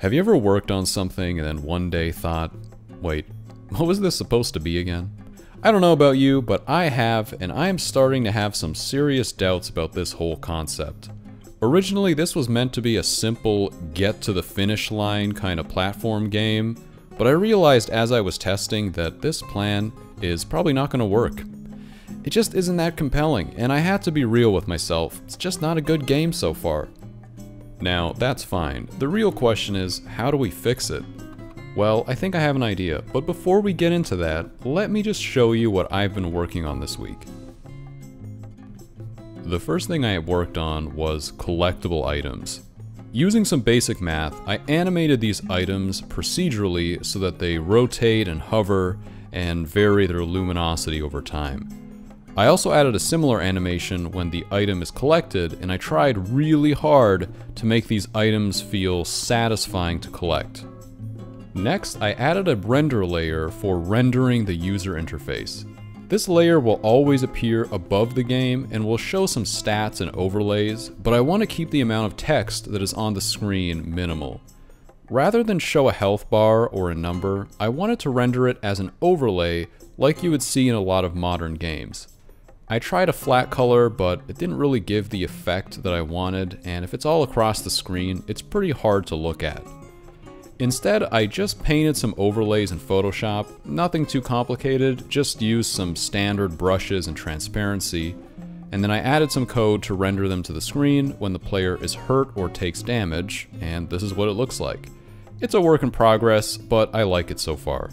Have you ever worked on something and then one day thought, wait, what was this supposed to be again? I don't know about you, but I have, and I am starting to have some serious doubts about this whole concept. Originally, this was meant to be a simple get to the finish line kind of platform game, but I realized as I was testing that this plan is probably not going to work. It just isn't that compelling, and I had to be real with myself. It's just not a good game so far. Now, that's fine. The real question is, how do we fix it? Well, I think I have an idea, but before we get into that, let me just show you what I've been working on this week. The first thing I worked on was collectible items. Using some basic math, I animated these items procedurally so that they rotate and hover and vary their luminosity over time. I also added a similar animation when the item is collected, and I tried really hard to make these items feel satisfying to collect. Next, I added a render layer for rendering the user interface. This layer will always appear above the game and will show some stats and overlays, but I want to keep the amount of text that is on the screen minimal. Rather than show a health bar or a number, I wanted to render it as an overlay like you would see in a lot of modern games. I tried a flat color, but it didn't really give the effect that I wanted, and if it's all across the screen, it's pretty hard to look at. Instead, I just painted some overlays in Photoshop, nothing too complicated, just used some standard brushes and transparency, and then I added some code to render them to the screen when the player is hurt or takes damage, and this is what it looks like. It's a work in progress, but I like it so far.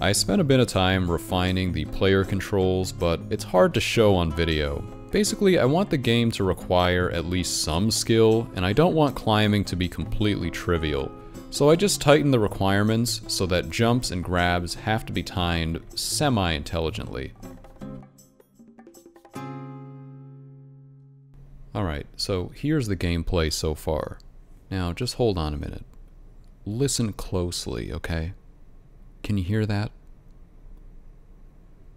I spent a bit of time refining the player controls, but it's hard to show on video. Basically, I want the game to require at least some skill, and I don't want climbing to be completely trivial. So I just tightened the requirements so that jumps and grabs have to be timed semi-intelligently. Alright, so here's the gameplay so far. Now, just hold on a minute. Listen closely, okay? Can you hear that?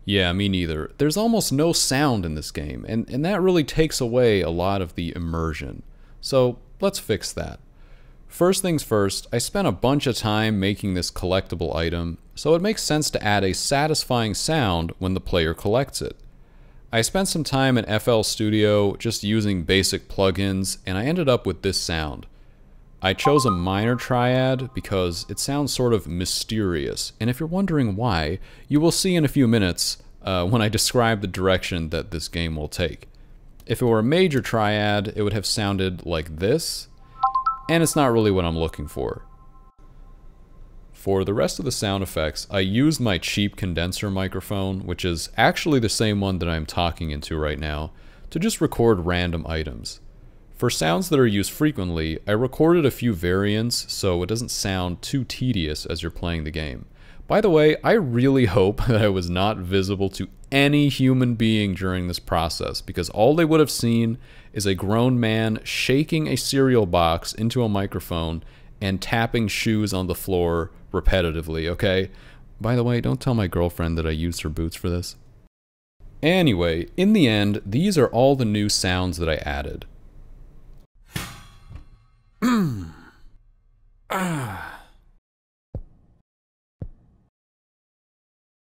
Yeah, me neither. There's almost no sound in this game, and that really takes away a lot of the immersion. So let's fix that. First things first, I spent a bunch of time making this collectible item, so it makes sense to add a satisfying sound when the player collects it. I spent some time in FL Studio just using basic plugins, and I ended up with this sound. I chose a minor triad because it sounds sort of mysterious, and if you're wondering why, you will see in a few minutes when I describe the direction that this game will take. If it were a major triad, it would have sounded like this, and it's not really what I'm looking for. For the rest of the sound effects, I used my cheap condenser microphone, which is actually the same one that I'm talking into right now, to just record random items. For sounds that are used frequently, I recorded a few variants so it doesn't sound too tedious as you're playing the game. By the way, I really hope that I was not visible to any human being during this process, because all they would have seen is a grown man shaking a cereal box into a microphone and tapping shoes on the floor repetitively, okay? By the way, don't tell my girlfriend that I used her boots for this. Anyway, in the end, these are all the new sounds that I added.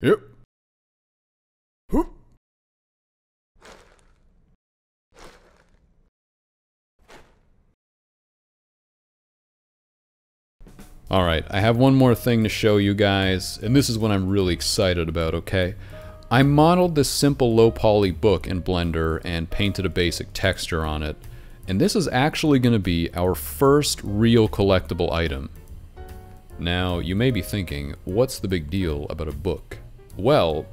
Yep. Whoop. All right, I have one more thing to show you guys, and this is what I'm really excited about, okay? I modeled this simple low poly book in Blender and painted a basic texture on it. And this is actually going to be our first real collectible item. Now, you may be thinking, what's the big deal about a book? Well,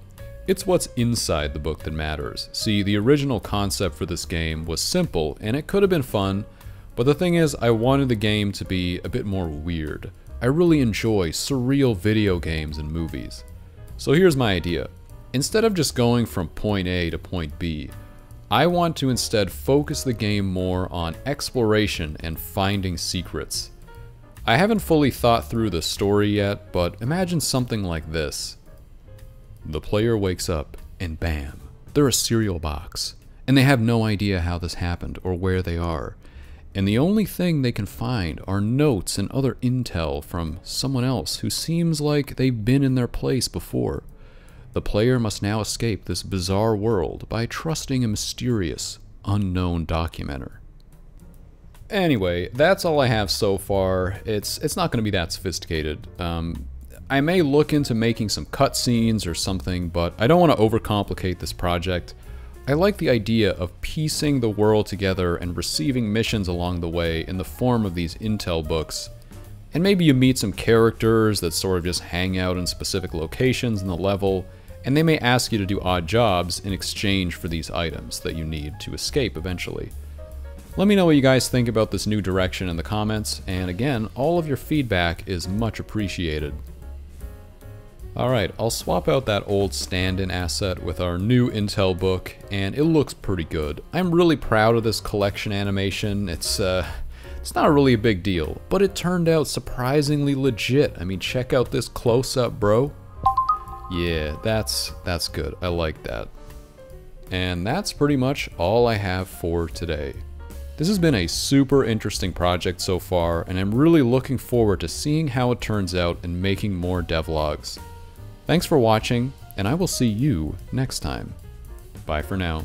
it's what's inside the book that matters. See, the original concept for this game was simple, and it could have been fun, but the thing is, I wanted the game to be a bit more weird. I really enjoy surreal video games and movies. So here's my idea. Instead of just going from point A to point B, I want to instead focus the game more on exploration and finding secrets. I haven't fully thought through the story yet, but imagine something like this. The player wakes up, and bam, they're a cereal box, and they have no idea how this happened or where they are. And the only thing they can find are notes and other intel from someone else who seems like they've been in their place before. The player must now escape this bizarre world by trusting a mysterious, unknown documenter. Anyway, that's all I have so far. It's not going to be that sophisticated. I may look into making some cutscenes or something, but I don't want to overcomplicate this project. I like the idea of piecing the world together and receiving missions along the way in the form of these intel books. And maybe you meet some characters that sort of just hang out in specific locations in the level, and they may ask you to do odd jobs in exchange for these items that you need to escape eventually. Let me know what you guys think about this new direction in the comments, and again, all of your feedback is much appreciated. Alright, I'll swap out that old stand-in asset with our new intel book, and it looks pretty good. I'm really proud of this collection animation. It's not really a big deal, but it turned out surprisingly legit. I mean, check out this close-up, bro. Yeah, that's good. I like that. And that's pretty much all I have for today. This has been a super interesting project so far, and I'm really looking forward to seeing how it turns out and making more devlogs. Thanks for watching, and I will see you next time. Bye for now.